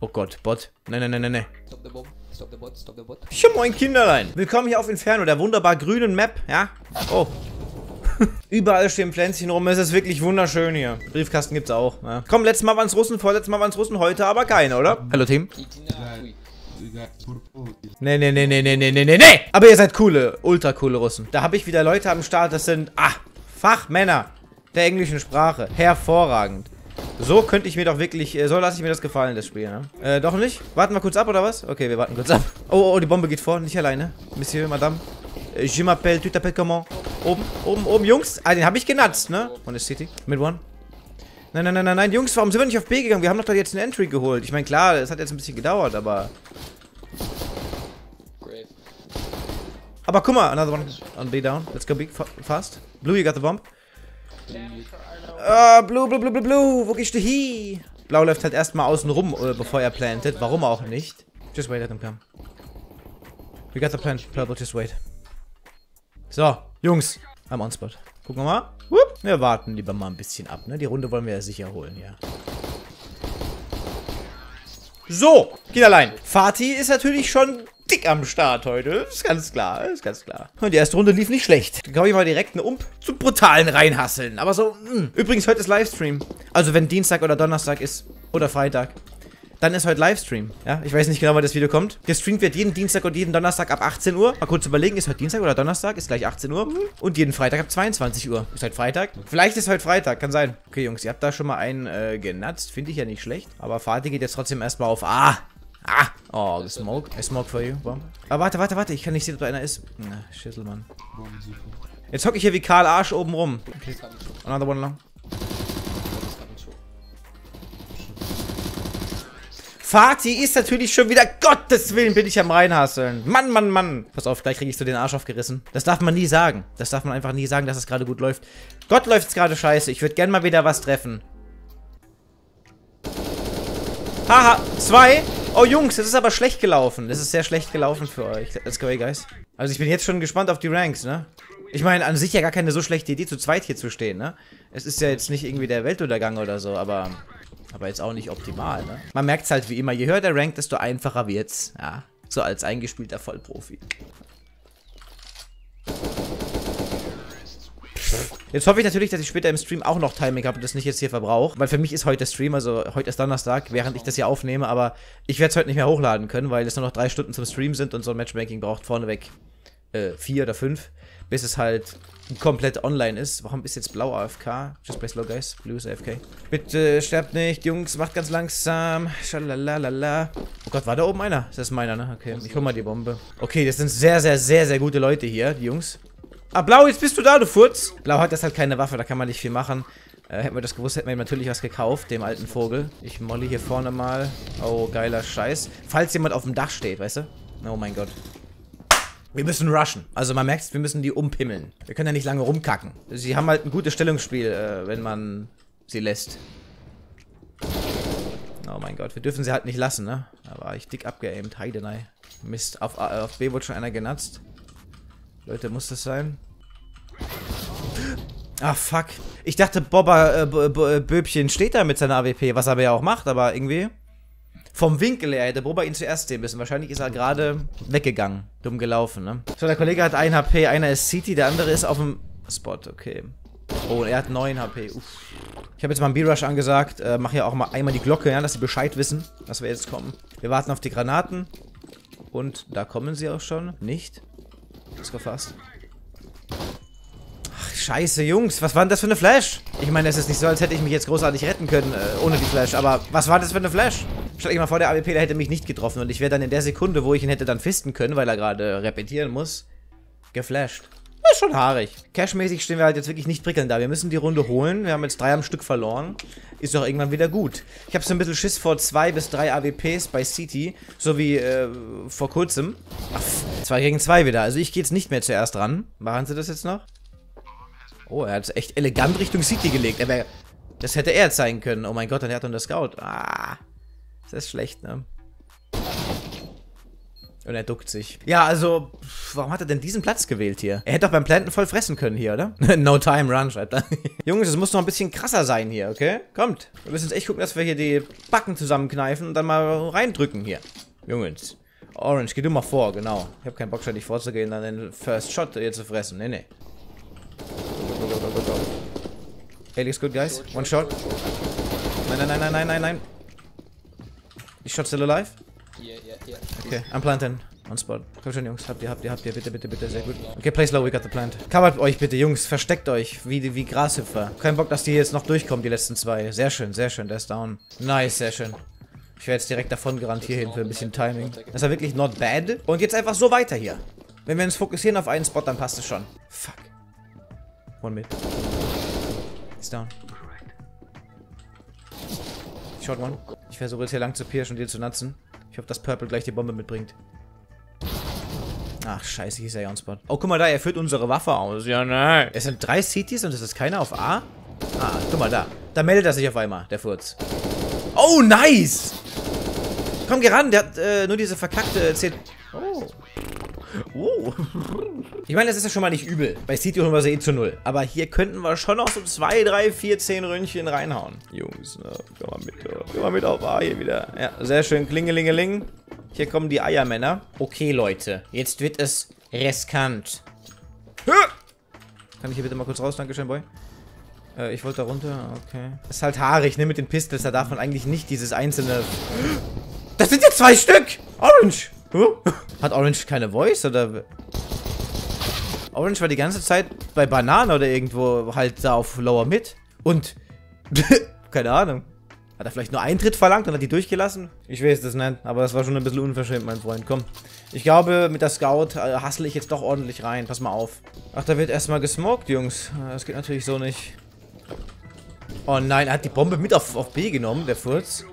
Oh Gott, Bot. Nein, nein, nein, nein, nein. Stop the bomb. Stop the bot. Stop the bot. Schon moin Kinderlein. Willkommen hier auf Inferno, der wunderbar grünen Map, ja? Oh. Überall stehen Pflänzchen rum, es ist wirklich wunderschön hier. Briefkasten gibt's auch, ja. Komm, letztes Mal waren's Russen, vorletztes Mal waren's Russen, heute aber keine, oder? Hallo Team. Nee, nee, nee, nee, nee, nee, nee, nee, nee. Aber ihr seid coole, ultra coole Russen. Da habe ich wieder Leute am Start, das sind, Fachmänner der englischen Sprache. Hervorragend. So könnte ich mir doch wirklich, so lasse ich mir das gefallen, das Spiel, ne? Doch nicht? Warten wir kurz ab, oder was? Okay, wir warten kurz ab. Oh, oh, die Bombe geht vor, nicht alleine. Monsieur, Madame. Je m'appelle, tu t'appelles comment? Oben, oben, oben, Jungs. Ah, den habe ich genatzt, ne? One is city. Mid one. Nein, nein, nein, nein, nein, Jungs, warum sind wir nicht auf B gegangen? Wir haben doch jetzt eine Entry geholt. Ich meine, klar, es hat jetzt ein bisschen gedauert, aber... Aber guck mal, another one on B down. Let's go big, fast. Blue, you got the bomb. Blue, blue, blue, blue, blue, wo gehst du hin? Blau läuft halt erstmal außen rum, bevor er plantet. Warum auch nicht? Just wait, let him come. We got the plant, purple, just wait. So, Jungs, I'm on spot. Gucken wir mal. Whoop. Wir warten lieber mal ein bisschen ab, ne? Die Runde wollen wir ja sicher holen, ja. So, Kinderlein. Fatih ist natürlich schon dick am Start heute. Ist ganz klar, ist ganz klar. Und die erste Runde lief nicht schlecht. Dann kann ich mal direkt eine Ump zum Brutalen reinhasseln. Aber so, Übrigens, heute ist Livestream. Also, wenn Dienstag oder Donnerstag ist oder Freitag, dann ist heute Livestream. Ja, ich weiß nicht genau, wann das Video kommt. Gestreamt wird jeden Dienstag und jeden Donnerstag ab 18 Uhr. Mal kurz überlegen, ist heute Dienstag oder Donnerstag? Ist gleich 18 Uhr. Und jeden Freitag ab 22 Uhr. Ist heute Freitag? Vielleicht ist heute Freitag, kann sein. Okay, Jungs, ihr habt da schon mal einen genatzt. Finde ich ja nicht schlecht. Aber Fatih geht jetzt trotzdem erstmal auf A. Ah! Oh, the smoke. I smoke for you. Bomb. Aber warte, warte, warte. Ich kann nicht sehen, ob da einer ist. Na, Schüssel, Mann. Jetzt hocke ich hier wie Karl Arsch oben rum. Okay. Another one long. Fatih ist natürlich schon wieder, Gottes Willen, bin ich am Reinhasseln. Mann, Mann, Mann. Pass auf, gleich kriege ich so den Arsch aufgerissen. Das darf man nie sagen. Das darf man einfach nie sagen, dass es gerade gut läuft. Gott, läuft es gerade scheiße. Ich würde gerne mal wieder was treffen. Haha, zwei. Oh, Jungs, das ist aber schlecht gelaufen. Das ist sehr schlecht gelaufen für euch. Let's go, guys. Also, ich bin jetzt schon gespannt auf die Ranks, ne? Ich meine, an sich ja gar keine so schlechte Idee, zu zweit hier zu stehen, ne? Es ist ja jetzt nicht irgendwie der Weltuntergang oder so, aber... Aber jetzt auch nicht optimal, ne? Man merkt es halt wie immer, je höher der Rank, desto einfacher wird's. Ja, so als eingespielter Vollprofi. Jetzt hoffe ich natürlich, dass ich später im Stream auch noch Timing habe und das nicht jetzt hier verbrauche. Weil für mich ist heute der Stream, also heute ist Donnerstag, während ich das hier aufnehme. Aber ich werde es heute nicht mehr hochladen können, weil es nur noch 3 Stunden zum Stream sind. Und so ein Matchmaking braucht vorneweg 4 oder 5, bis es halt komplett online ist. Warum ist jetzt blau AFK? Just play slow, guys. Blue ist AFK. Bitte sterbt nicht, Jungs. Macht ganz langsam. Schalalala. Oh Gott, war da oben einer? Das ist meiner, ne? Okay, ich hol mal die Bombe. Okay, das sind sehr, sehr, sehr, sehr gute Leute hier, die Jungs. Ah, Blau, jetzt bist du da, du Furz. Blau hat das halt keine Waffe, da kann man nicht viel machen. Hätten wir das gewusst, hätten wir ihm natürlich was gekauft, dem alten Vogel. Ich molle hier vorne mal. Oh, geiler Scheiß. Falls jemand auf dem Dach steht, weißt du? Oh mein Gott. Wir müssen rushen. Also man merkt, wir müssen die umpimmeln. Wir können ja nicht lange rumkacken. Sie haben halt ein gutes Stellungsspiel, wenn man sie lässt. Oh mein Gott, wir dürfen sie halt nicht lassen, ne? Da war ich dick abgeaimt, heidenei. Mist, auf B wurde schon einer genatzt. Leute, muss das sein? Ah, fuck. Ich dachte, Bobber Böbchen steht da mit seiner AWP, was er ja auch macht, aber irgendwie... Vom Winkel her hätte Bobber ihn zuerst sehen müssen. Wahrscheinlich ist er gerade weggegangen. Dumm gelaufen, ne? So, der Kollege hat 1 HP, einer ist City, der andere ist auf dem Spot, okay. Oh, er hat 9 HP, uff. Ich habe jetzt mal einen B-Rush angesagt, mache ja auch mal einmal die Glocke, ja, dass sie Bescheid wissen, dass wir jetzt kommen. Wir warten auf die Granaten. Und da kommen sie auch schon, nicht? Ist gefasst. Ach, scheiße, Jungs. Was war denn das für eine Flash? Ich meine, es ist nicht so, als hätte ich mich jetzt großartig retten können, ohne die Flash. Aber was war das für eine Flash? Stell dich mal vor, der AWP, der hätte mich nicht getroffen. Und ich wäre dann in der Sekunde, wo ich ihn hätte dann fisten können, weil er gerade repetieren muss, geflasht. Das ist schon haarig. Cashmäßig stehen wir halt jetzt wirklich nicht prickelnd da. Wir müssen die Runde holen. Wir haben jetzt 3 am Stück verloren. Ist doch irgendwann wieder gut. Ich habe so ein bisschen Schiss vor 2 bis 3 AWPs bei City. So wie vor kurzem. Ach, 2 gegen 2 wieder. Also ich gehe jetzt nicht mehr zuerst ran. Machen sie das jetzt noch? Oh, er hat es echt elegant Richtung City gelegt. Aber das hätte er jetzt zeigen können. Oh mein Gott, dann hat er unter Scout. Ah, das ist schlecht, ne? Und er duckt sich. Ja, also, warum hat er denn diesen Platz gewählt hier? Er hätte doch beim Planten voll fressen können hier, oder? No time run, schreibt er. Jungs, es muss noch ein bisschen krasser sein hier, okay? Kommt. Wir müssen jetzt echt gucken, dass wir hier die Backen zusammenkneifen und dann mal reindrücken hier. Jungs. Orange, geh du mal vor, genau. Ich habe keinen Bock, schon nicht vorzugehen, dann den First Shot hier zu fressen. Nee, nee. Hey, looks good, guys. One shot. Nein, nein, nein, nein, nein, nein, nein. Is shot still alive? Yeah. Okay, I'm planting. On spot. Komm schon, Jungs. Habt ihr. Bitte, bitte, bitte. Sehr gut. Okay, play slow. We got the plant. Covert euch bitte, Jungs. Versteckt euch. Wie Grashüpfer. Kein Bock, dass die jetzt noch durchkommen, die letzten zwei. Sehr schön, sehr schön. Der ist down. Nice, sehr schön. Ich wäre jetzt direkt davon gerannt hier hin für ein bisschen Timing. Das war wirklich not bad. Und jetzt einfach so weiter hier. Wenn wir uns fokussieren auf einen Spot, dann passt es schon. Fuck. One mid. He's down. Shot one. Ich versuche jetzt hier lang zu pirschen und dir zu natzen. Ich hoffe, dass Purple gleich die Bombe mitbringt. Ach, scheiße, hier ist er ja on spot. Oh, guck mal da, er führt unsere Waffe aus. Ja, nein. Es sind 3 Cities und es ist keiner auf A. Ah, guck mal da. Da meldet er sich auf einmal, der Furz. Oh, nice! Komm, geh ran, der hat nur diese verkackte C. Oh. Oh. Ich meine, das ist ja schon mal nicht übel. Bei City holen wir sie eh zu 0. Aber hier könnten wir schon noch so 2, 3, 4, 10 Ründchen reinhauen. Jungs, ne? Komm mal mit, oh. Komm mal mit auf A hier wieder. Ja, sehr schön. Klingelingeling. Hier kommen die Eiermänner. Okay, Leute. Jetzt wird es riskant. Hä? Kann ich hier bitte mal kurz raus? Dankeschön, Boy. Ich wollte da runter. Okay. Das ist halt haarig, ne? Mit den Pistols. Da darf man eigentlich nicht dieses einzelne... Das sind ja 2 Stück! Orange! Huh? Hat Orange keine Voice, oder? Orange war die ganze Zeit bei Banane oder irgendwo halt da auf Lower Mid. Und, keine Ahnung. Hat er vielleicht nur Eintritt verlangt und hat die durchgelassen? Ich weiß das nicht, aber das war schon ein bisschen unverschämt, mein Freund. Komm, ich glaube, mit der Scout hassle ich jetzt doch ordentlich rein. Pass mal auf. Ach, da wird erstmal gesmoked, Jungs. Das geht natürlich so nicht. Oh nein, er hat die Bombe mit auf B genommen, der Furz.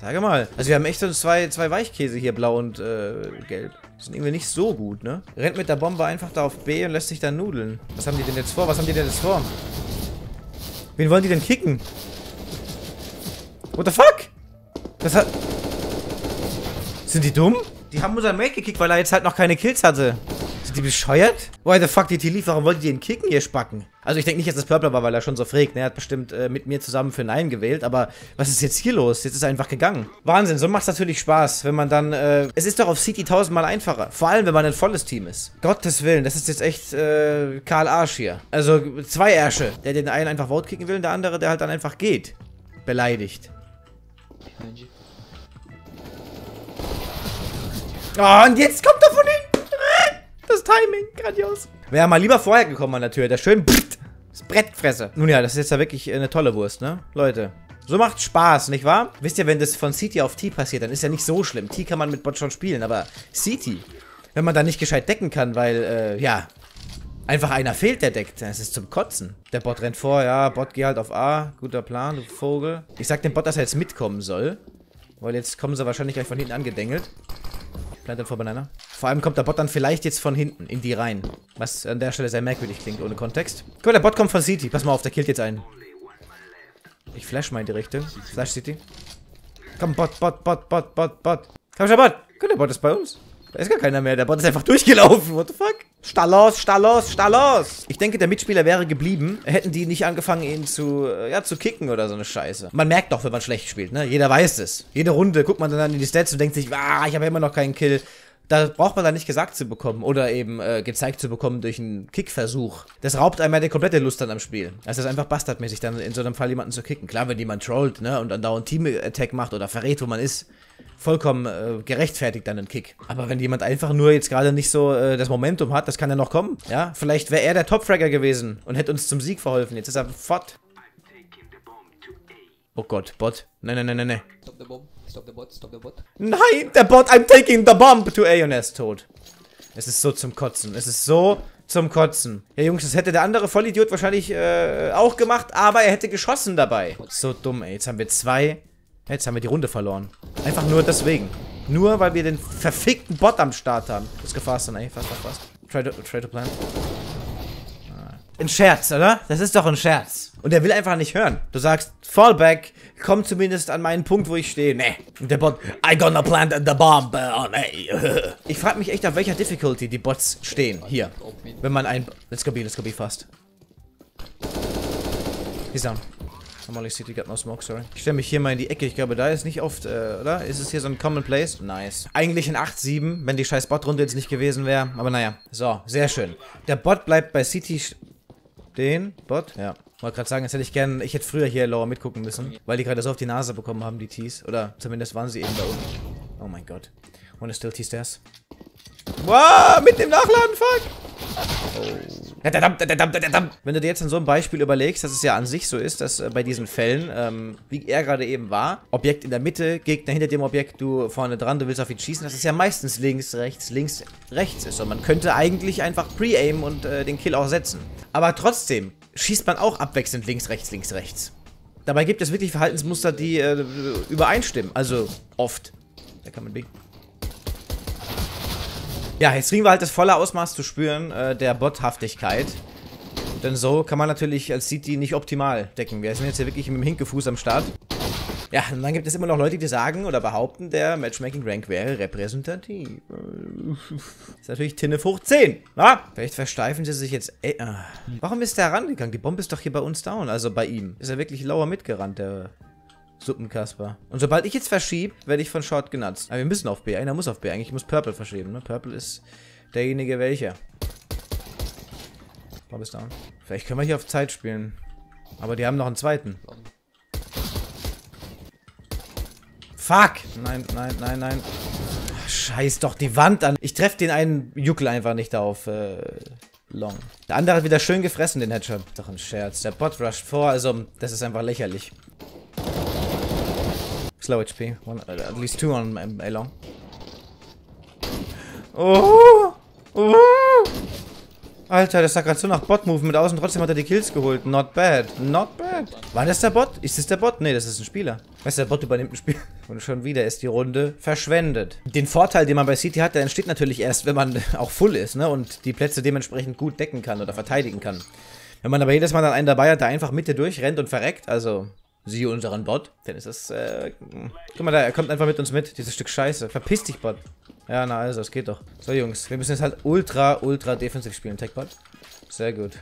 Sag mal. Also wir haben echt so zwei Weichkäse hier, blau und gelb. Das sind irgendwie nicht so gut, ne? Rennt mit der Bombe einfach da auf B und lässt sich da nudeln. Was haben die denn jetzt vor? Wen wollen die denn kicken? What the fuck? Das hat... Sind die dumm? Die haben unseren Mate gekickt, weil er jetzt halt noch keine Kills hatte. Sind die bescheuert? Why the fuck, die T-Leaf, warum wollt ihr den kicken, ihr Spacken? Also ich denke nicht, dass das Purple war, weil er schon so fragt. Ne? Er hat bestimmt mit mir zusammen für Nein gewählt, aber was ist jetzt hier los? Jetzt ist er einfach gegangen. Wahnsinn, so macht's natürlich Spaß, wenn man dann... Es ist doch auf City 1000-mal einfacher, vor allem, wenn man ein volles Team ist. Gottes Willen, das ist jetzt echt Karl Arsch hier. Also 2 Ärsche, der den einen einfach Vote kicken will und der andere, der halt dann einfach geht. Beleidigt. Oh, und jetzt kommt er von hinten! Das Timing, grandios. Wäre mal lieber vorher gekommen an der Tür, der schön das Brettfresse. Nun ja, das ist jetzt ja wirklich eine tolle Wurst, ne? Leute, so macht Spaß, nicht wahr? Wisst ihr, wenn das von City auf T passiert, dann ist ja nicht so schlimm. T kann man mit Bot schon spielen, aber City, wenn man da nicht gescheit decken kann, weil, ja, einfach einer fehlt, der deckt. Das ist zum Kotzen. Der Bot rennt vor, ja, Bot geh halt auf A. Guter Plan, du Vogel. Ich sag dem Bot, dass er jetzt mitkommen soll, weil jetzt kommen sie wahrscheinlich gleich von hinten angedengelt. Plantet vor Banana. Vor allem kommt der Bot dann vielleicht jetzt von hinten in die rein. Was an der Stelle sehr merkwürdig klingt, ohne Kontext. Guck mal, der Bot kommt von City. Pass mal auf, der killt jetzt einen. Ich flash mal in die Richtung. Flash City. Komm, Bot. Komm schon, Bot. Guck, der Bot ist bei uns. Da ist gar keiner mehr. Der Bot ist einfach durchgelaufen. What the fuck? Stalos! Ich denke, der Mitspieler wäre geblieben. Hätten die nicht angefangen, ihn zu kicken oder so eine Scheiße. Man merkt doch, wenn man schlecht spielt, ne? Jeder weiß es. Jede Runde guckt man dann in die Stats und denkt sich, ah, ich habe immer noch keinen Kill. Da braucht man dann nicht gesagt zu bekommen oder eben gezeigt zu bekommen durch einen Kickversuch. Das raubt einem ja die komplette Lust dann am Spiel. Also das ist einfach bastardmäßig, dann in so einem Fall jemanden zu kicken. Klar, wenn jemand trollt, ne? Und dann dauernd Team-Attack macht oder verrät, wo man ist. Vollkommen gerechtfertigt dann einen Kick. Aber wenn jemand einfach nur jetzt gerade nicht so das Momentum hat, das kann ja noch kommen. Ja, vielleicht wäre er der Top-Fragger gewesen und hätte uns zum Sieg verholfen. Jetzt ist er fort. Oh Gott, Bot. Nein. Stop the bot. Nein, der Bot, I'm taking the bomb to A und er ist tot. Es ist so zum Kotzen. Ja, Jungs, das hätte der andere Vollidiot wahrscheinlich auch gemacht, aber er hätte geschossen dabei. So dumm, ey. Jetzt haben wir 2. Jetzt haben wir die Runde verloren. Einfach nur deswegen. Nur, weil wir den verfickten Bot am Start haben. Das ist gefasst, ey. Fast. Try to plant. Ah. Ein Scherz, oder? Das ist doch ein Scherz. Und er will einfach nicht hören. Du sagst, Fallback, komm zumindest an meinen Punkt, wo ich stehe. Nee. Und der Bot, I gonna plant the bomb. Oh, nee. Ich frag mich echt, auf welcher Difficulty die Bots stehen. Hier. Wenn man ein... Let's go B fast. He's down. Normally City got no smoke, sorry. Ich stelle mich hier mal in die Ecke. Ich glaube, da ist nicht oft, oder? Ist es hier so ein Commonplace? Nice. Eigentlich ein 8-7, wenn die scheiß Bot-Runde jetzt nicht gewesen wäre. Aber naja. So, sehr schön. Der Bot bleibt bei City... Den Bot? Ja. Wollte gerade sagen, das hätte ich gern. Ich hätte früher hier lower mitgucken müssen, weil die gerade so auf die Nase bekommen haben, die Tees. Oder zumindest waren sie eben da unten. Oh mein Gott. One is still T-Stairs. Wow, mit dem Nachladen, fuck! Wenn du dir jetzt in so einem Beispiel überlegst, dass es ja an sich so ist, dass bei diesen Fällen, wie er gerade eben war, Objekt in der Mitte, Gegner hinter dem Objekt, du vorne dran, du willst auf ihn schießen, das ist ja meistens links, rechts ist. Und man könnte eigentlich einfach pre-aimen und den Kill auch setzen. Aber trotzdem schießt man auch abwechselnd links, rechts. Dabei gibt es wirklich Verhaltensmuster, die übereinstimmen. Also oft. Da kann man biegen. Ja, jetzt kriegen wir halt das volle Ausmaß zu spüren der Bothaftigkeit. Denn so kann man natürlich als City nicht optimal decken. Wir sind jetzt hier wirklich mit dem Hinkefuß am Start. Ja, und dann gibt es immer noch Leute, die sagen oder behaupten, der Matchmaking-Rank wäre repräsentativ. Ist natürlich Tinnef hoch 10. Na? Vielleicht versteifen sie sich jetzt... Warum ist der rangegangen? Die Bombe ist doch hier bei uns down, also bei ihm. Ist er wirklich lower mitgerannt, der... Suppenkasper. Und sobald ich jetzt verschiebe, werde ich von Short genutzt. Aber wir müssen auf B. Einer muss auf B. Eigentlich muss Purple verschieben. Ne? Purple ist derjenige, welcher. Bob ist down. Vielleicht können wir hier auf Zeit spielen. Aber die haben noch einen zweiten. Fuck! Nein. Ach, scheiß doch die Wand an. Ich treffe den einen Juckel einfach nicht auf Long. Der andere hat wieder schön gefressen, den Headshot. Doch ein Scherz. Der Bot rusht vor. Also, das ist einfach lächerlich. Slow HP, one, at least two on A long. Oh! Alter, das sah gerade so nach Bot-Movement aus und trotzdem hat er die Kills geholt. Not bad. War das der Bot? Ist das der Bot? Nee, das ist ein Spieler. Weißt du, der Bot übernimmt ein Spiel. Und schon wieder ist die Runde verschwendet. Den Vorteil, den man bei City hat, der entsteht natürlich erst, wenn man auch full ist, ne? Und die Plätze dementsprechend gut decken kann oder verteidigen kann. Wenn man aber jedes Mal dann einen dabei hat, der einfach Mitte durchrennt und verreckt, also... Siehe unseren Bot, denn ist das, guck mal da, er kommt einfach mit uns mit, dieses Stück Scheiße. Verpiss dich, Bot. Ja, na also, es geht doch. So, Jungs, wir müssen jetzt halt ultra defensiv spielen, Tech-Bot. Sehr gut.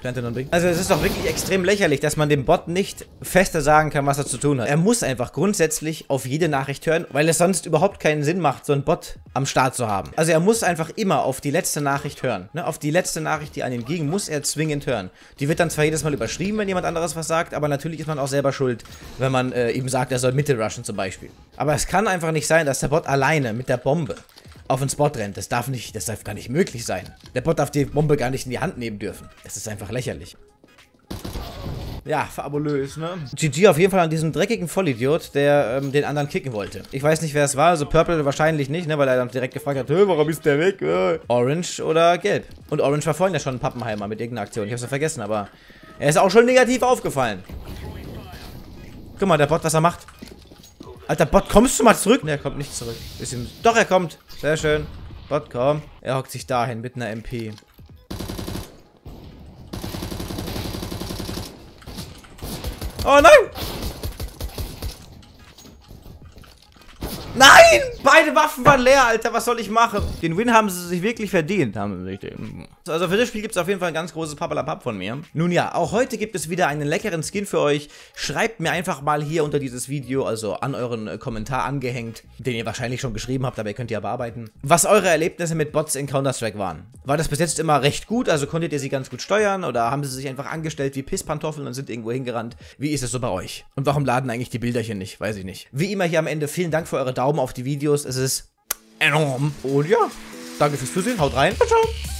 Plante non big. Also, es ist doch wirklich extrem lächerlich, dass man dem Bot nicht fester sagen kann, was er zu tun hat. Er muss einfach grundsätzlich auf jede Nachricht hören, weil es sonst überhaupt keinen Sinn macht, so einen Bot am Start zu haben. Also, er muss einfach immer auf die letzte Nachricht hören. Ne? Auf die letzte Nachricht, die an ihm ging, muss er zwingend hören. Die wird dann zwar jedes Mal überschrieben, wenn jemand anderes was sagt, aber natürlich ist man auch selber schuld, wenn man ihm sagt, er soll Mitte rushen zum Beispiel. Aber es kann einfach nicht sein, dass der Bot alleine mit der Bombe auf den Spot rennt. Das darf gar nicht möglich sein. Der Bot darf die Bombe gar nicht in die Hand nehmen dürfen. Das ist einfach lächerlich. Ja, fabulös, ne? GG auf jeden Fall an diesem dreckigen Vollidiot, der den anderen kicken wollte. Ich weiß nicht, wer es war. Also Purple wahrscheinlich nicht, ne? Weil er dann direkt gefragt hat, warum ist der weg? Orange oder Gelb. Und Orange war vorhin ja schon ein Pappenheimer mit irgendeiner Aktion. Ich hab's ja vergessen, aber er ist auch schon negativ aufgefallen. Guck mal, der Bot, was er macht. Alter, Bot, kommst du mal zurück? Ne, er kommt nicht zurück. Doch, er kommt. Sehr schön. Bot, komm. Er hockt sich dahin mit einer MP. Oh, nein! Nein! Beide Waffen waren leer, Alter. Was soll ich machen? Den Win haben sie sich wirklich verdient. Also für das Spiel gibt es auf jeden Fall ein ganz großes Pappalapapp von mir. Nun ja, auch heute gibt es wieder einen leckeren Skin für euch. Schreibt mir einfach mal hier unter dieses Video, also an euren Kommentar angehängt, den ihr wahrscheinlich schon geschrieben habt, aber ihr könnt ja bearbeiten, was eure Erlebnisse mit Bots in Counter-Strike waren. War das bis jetzt immer recht gut? Also konntet ihr sie ganz gut steuern? Oder haben sie sich einfach angestellt wie Pisspantoffeln und sind irgendwo hingerannt? Wie ist es so bei euch? Und warum laden eigentlich die Bilderchen nicht? Weiß ich nicht. Wie immer hier am Ende, vielen Dank für eure Daumen auf die Videos. Es ist enorm. Und ja, danke fürs Zusehen. Haut rein. Ciao.